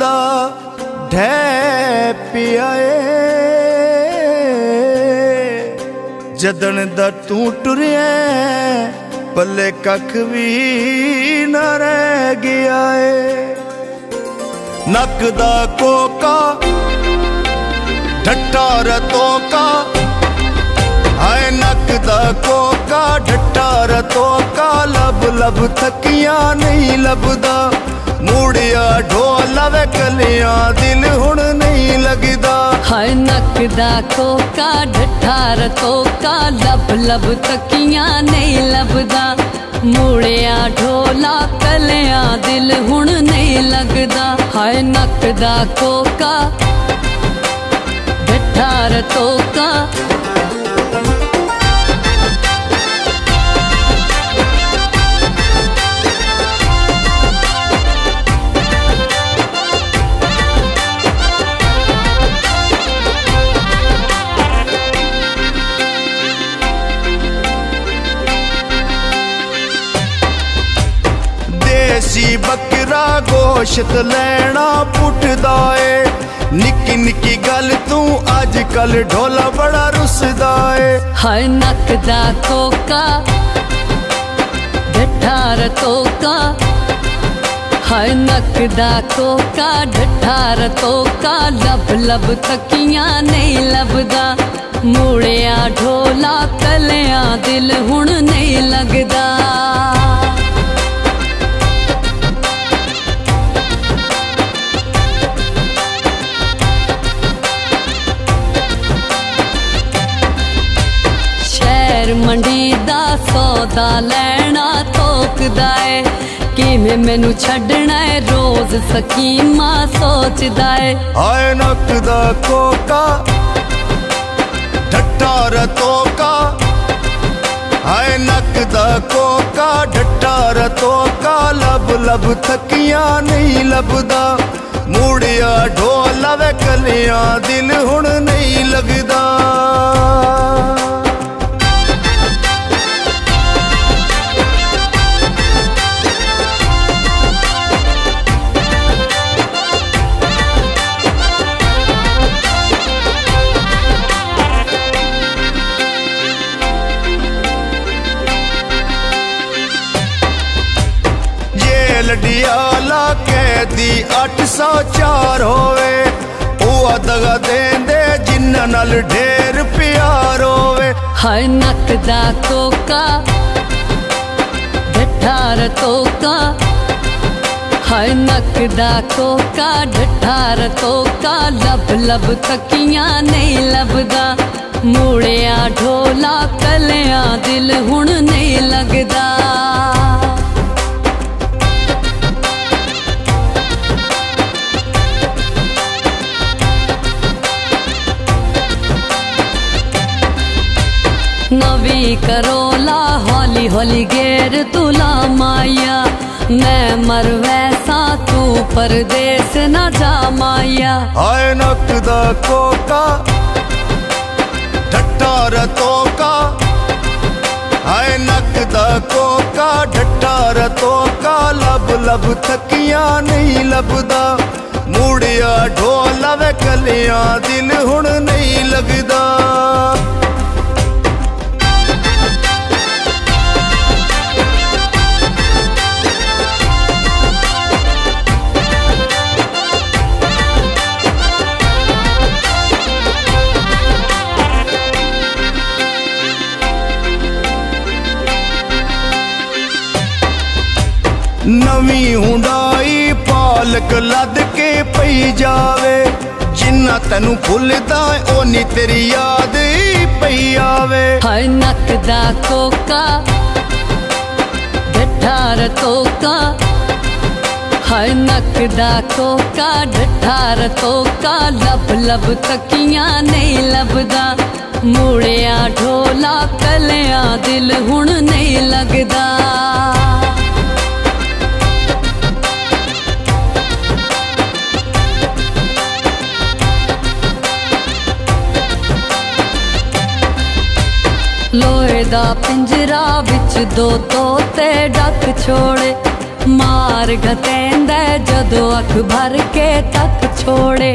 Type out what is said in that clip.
दा ढे पियाए जदन दा तू टुरिया पल्ले कख भी न रह गया है। नक दा कोका ढट्टा रतों का आए नक दा कोका ढट्टा रतों का लब लब थकिया नहीं लबदा मुड़िया ढोला वे कलिया दिल हुण नहीं लगदा। हाय नक दा कोका ढट्ठा रतोका लब लब तकिया नहीं लबदा मुड़िया ढोला कलिया दिल हुण नहीं लगदा। हाय नक दा कोका ढट्ठा रतोका देसी बकरा गोश्त लैना पुटदा है निकी निकी गल तू अज कल ढोला बड़ा रुसदा है। हाय नक दा कोका ढट्ठा रतोका हाय नक दा कोका ढट्ठा रतोका लब लब तकिया नहीं लबदा मुड़िया ढोला कलिया दिल हुण नहीं लगदा। मंडी दा सौदा लैना तोकदा है किवें मैनू छड्डना है रोज सकीमा सोचदा है। आए नक दा कोका ढट्ठा रतोका आए नक दा कोका ढट्ठा रतोका लब लब थकिया नहीं लबदा मुड़िया ढोला वे कलिया दिल हुण नहीं लगदा। लडियाला कैदी 804 होवे उआ दगा देंदे जिन्ना नाल ढेर प्यार होवे। हाय नक दा कोका ढट्ठा रतोका हाय नक दा कोका ढट्ठा रतोका लब लब तकिया नहीं लबदा मुड़िया ढोला कलिया दिल हुण नहीं लगदा। नवी करोला हौली हौली गेर तुला माया मैं मर वैसा तू परदेस ना जा माया। आए नक दा कोका ढट्ठा रतोका आए नक दा कोका ढट्ठा रतोका लब लब थकिया नहीं लबदा मुड़िया ढोला वे कलिया दिल हुण नहीं लगदा। नवी हुंडाई पालक लद के पई जावे जिन्ना तैनू भुलदा ओनी तेरी याद ही पई आवे। हाय नक दा कोका ढट्ठा रतोका हाय नक दा कोका ढट्ठा रतोका लब लब तकिया नहीं लबदा मुड़िया ढोला कलिया दिल हुण नहीं लगदा। लोहे दा पिंजरा बिच दो तोते डक छोड़े मार घतेंद जदों अख भर के तक छोड़े।